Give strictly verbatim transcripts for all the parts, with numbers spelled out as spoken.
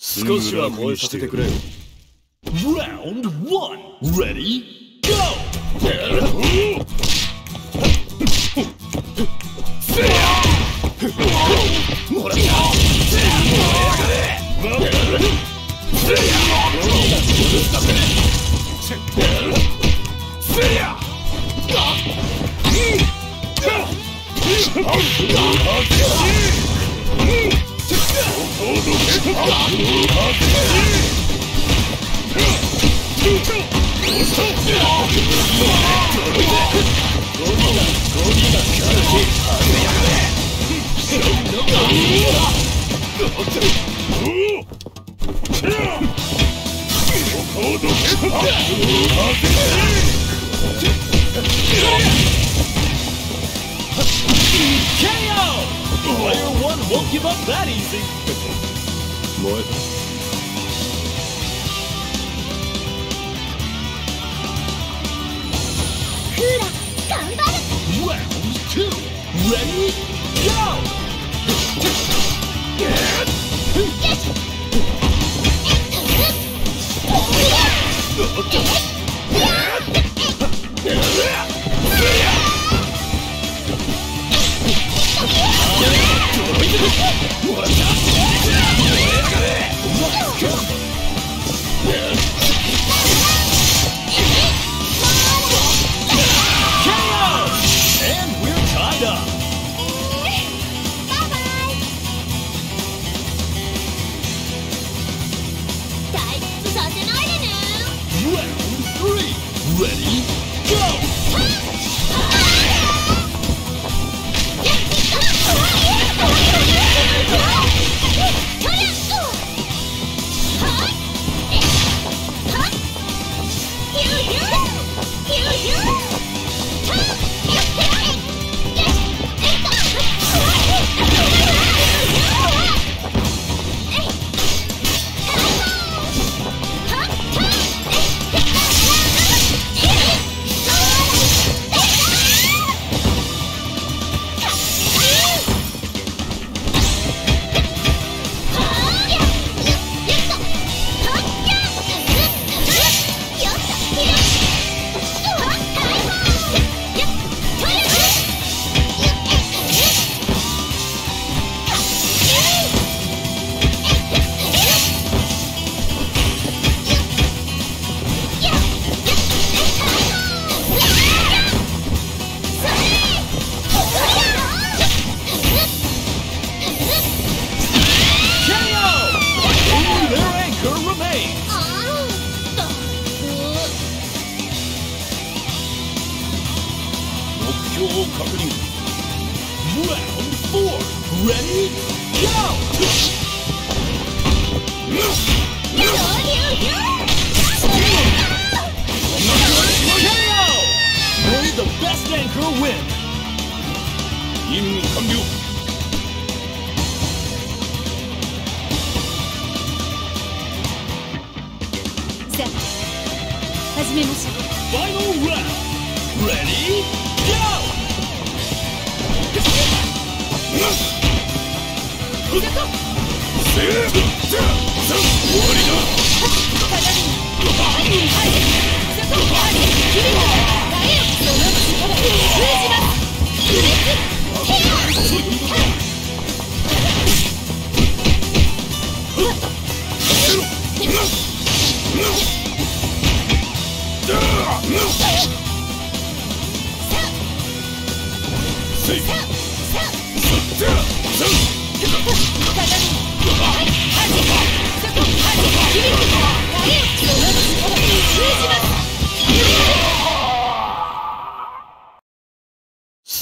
少しは燃えさせてくれ。Round one, ready, go! ケーオー! Player one won't give up that easy. What? Miura, ganbaru. Round two, ready, go. Ready, go! Round four, ready, go! K O! Only the best anchor win! In come you! Final round, ready, go! せーの Get up! Round one, ready, go! K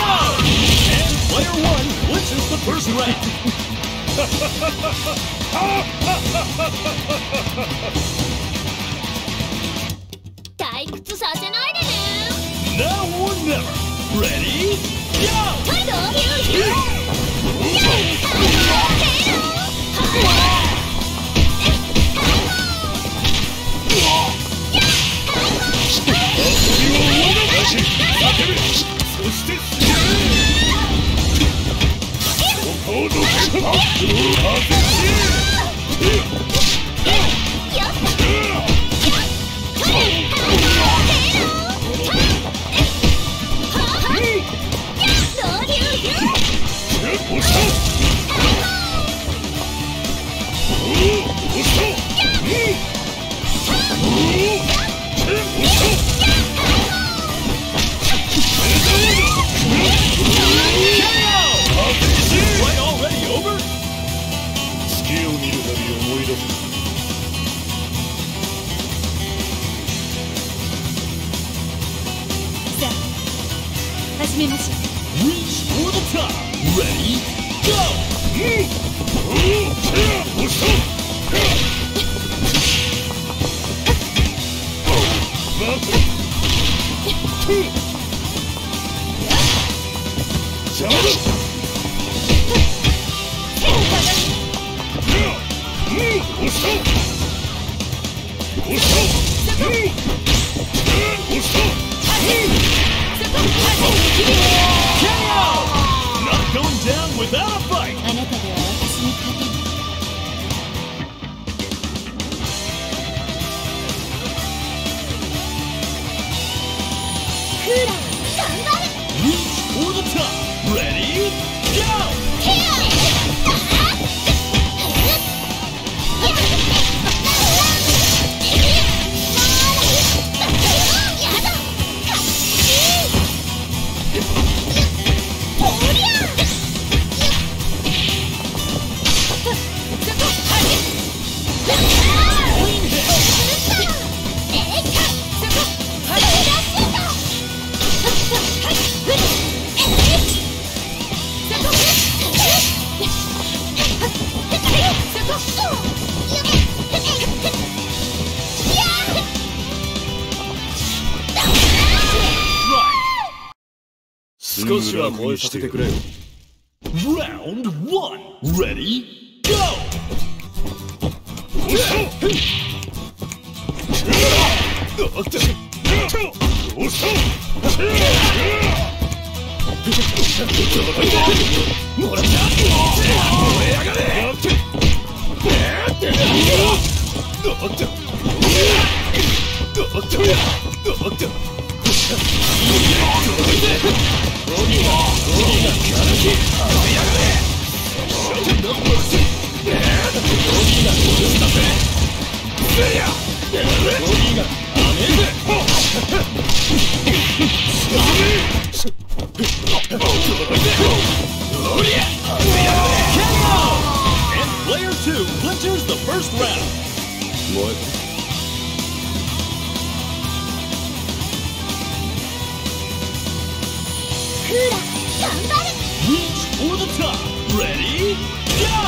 O! And player one wins. since the first round. Now or never. Ready? Go! Reach for the top. Ready? Go! K O! Not going down without a fight! Reach for the top! Ready? Go! Round one, ready, go! And player two clinches the first round. What? Reach for the top. Ready? Go!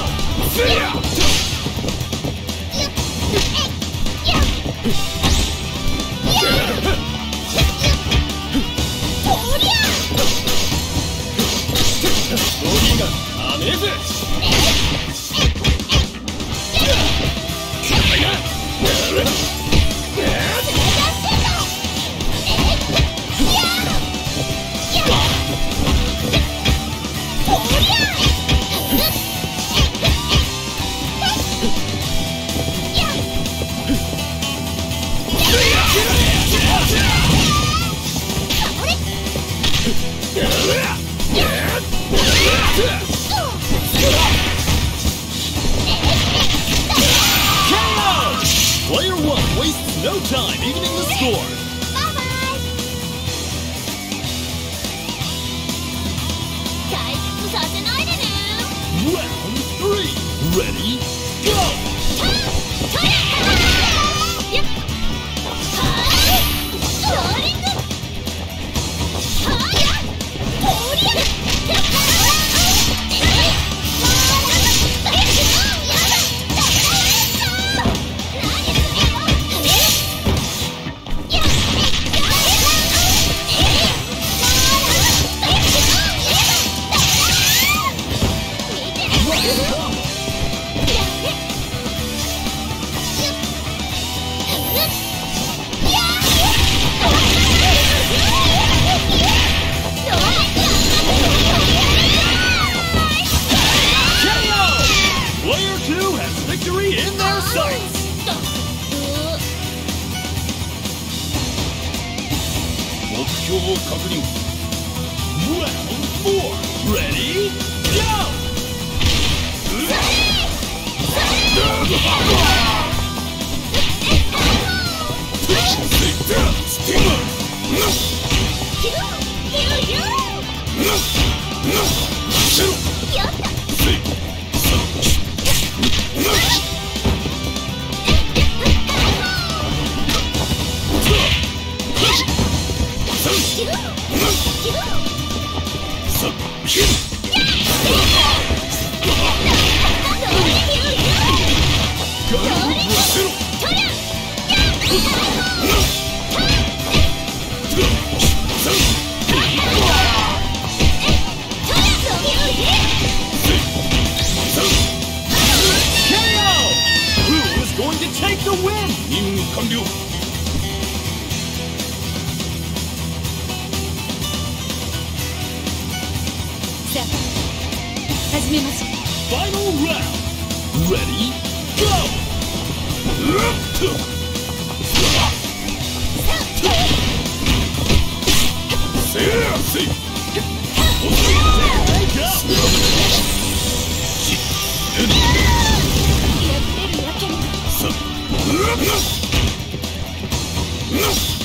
No time, evening the score. Bye-bye. Round three. Ready? Go! sight! Round four! Ready? Go! Take the win! In Kondyu! Final round! Ready? Go! Seriously! No!